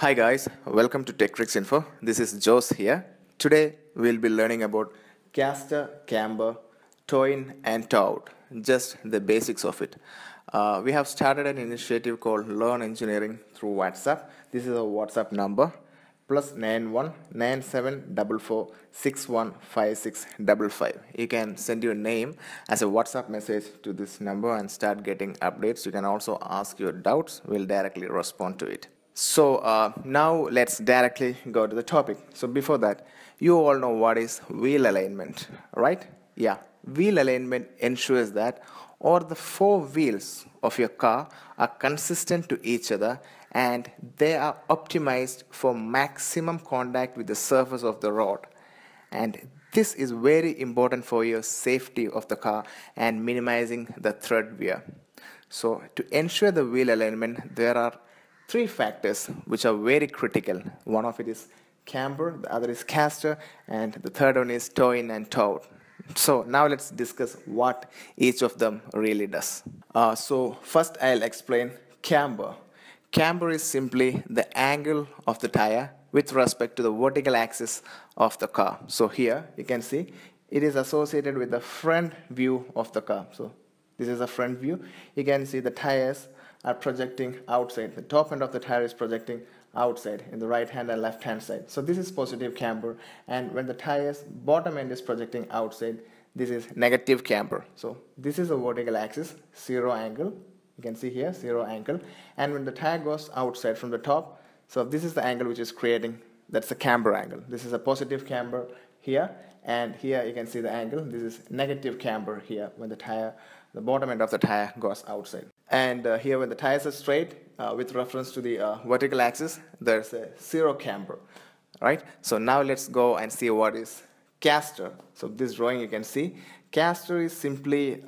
Hi guys, welcome to Tech Tricks Info. This is Jose here. Today we'll be learning about caster, camber, toe-in and toe-out, just the basics of it. We have started an initiative called Learn Engineering through WhatsApp. This is a WhatsApp number +91 9744615655. You can send your name as a WhatsApp message to this number and start getting updates. You can also ask your doubts. We'll directly respond to it. So now let's directly go to the topic. So before that, you all know what is wheel alignment, right? Yeah, wheel alignment ensures that all the four wheels of your car are consistent to each other and they are optimized for maximum contact with the surface of the road. And this is very important for your safety of the car and minimizing the third wear. So to ensure the wheel alignment, there are three factors which are very critical. One of it is camber, the other is caster, and the third one is toe-in and toe-out. So now let's discuss what each of them really does. So first I'll explain camber. Camber is simply the angle of the tire with respect to the vertical axis of the car. So here you can see it is associated with the front view of the car. So this is a front view. You can see the tires are projecting outside. The top end of the tire is projecting outside in the right hand and left hand side. So this is positive camber, and when the tire's bottom end is projecting outside, this is negative camber. So this is a vertical axis, zero angle. You can see here, zero angle. And when the tire goes outside from the top, so this is the angle which is creating, that's the camber angle. This is a positive camber here, and here you can see the angle. This is negative camber here when the tire, the bottom end of the tire goes outside. And here when the tires are straight with reference to the vertical axis, there's a zero camber, right? So now let's go and see what is caster. So this drawing you can see, caster is simply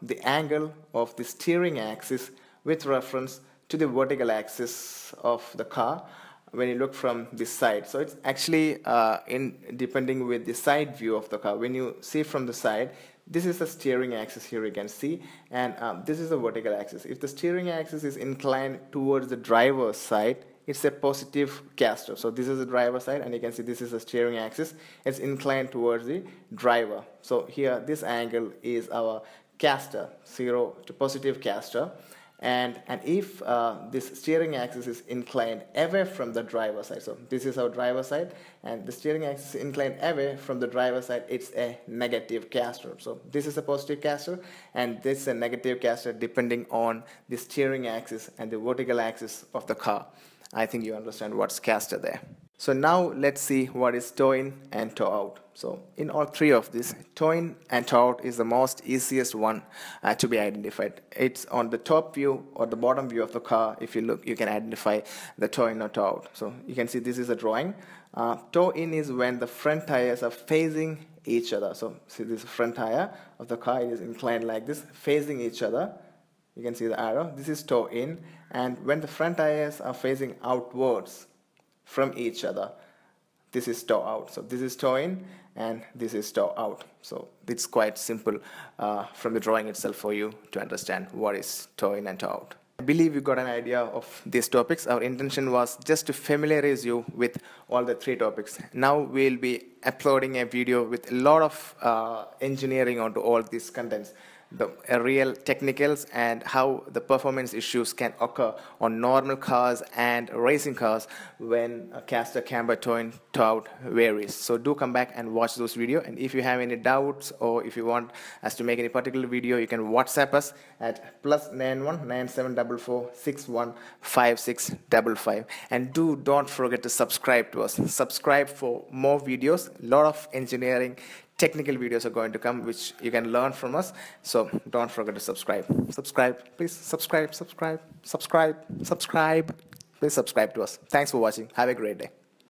the angle of the steering axis with reference to the vertical axis of the car when you look from this side. So it's actually depending with the side view of the car. When you see from the side, this is the steering axis here you can see, and this is the vertical axis. If the steering axis is inclined towards the driver's side, it's a positive caster. So this is the driver's side, and you can see this is the steering axis. It's inclined towards the driver. So here this angle is our caster, zero to positive caster. And if this steering axis is inclined away from the driver's side, so this is our driver's side, and the steering axis is inclined away from the driver's side, it's a negative caster. So this is a positive caster, and this is a negative caster depending on the steering axis and the vertical axis of the car. I think you understand what's caster there. So now let's see what is toe-in and toe-out. So in all three of these, toe-in and toe-out is the most easiest one to be identified. It's on the top view or the bottom view of the car. If you look, you can identify the toe-in or toe-out. So you can see this is a drawing. Toe-in is when the front tires are facing each other. So see this front tire of the car, it is inclined like this, facing each other. You can see the arrow. This is toe-in, and when the front tires are facing outwards from each other, this is toe-out. So this is toe-in and this is toe-out. So it's quite simple from the drawing itself for you to understand what is toe-in and toe-out. I believe you got an idea of these topics. Our intention was just to familiarize you with all the three topics. Now we'll be uploading a video with a lot of engineering onto all these contents. The real technicals and how the performance issues can occur on normal cars and racing cars when caster, camber, toe-in, toe-out varies. So do come back and watch those videos. And if you have any doubts or if you want us to make any particular video, you can WhatsApp us at +91 9744615655. And don't forget to subscribe to us. Subscribe for more videos. A lot of engineering technical videos are going to come which you can learn from us. So don't forget to subscribe. Please subscribe. Please subscribe to us. Thanks for watching. Have a great day.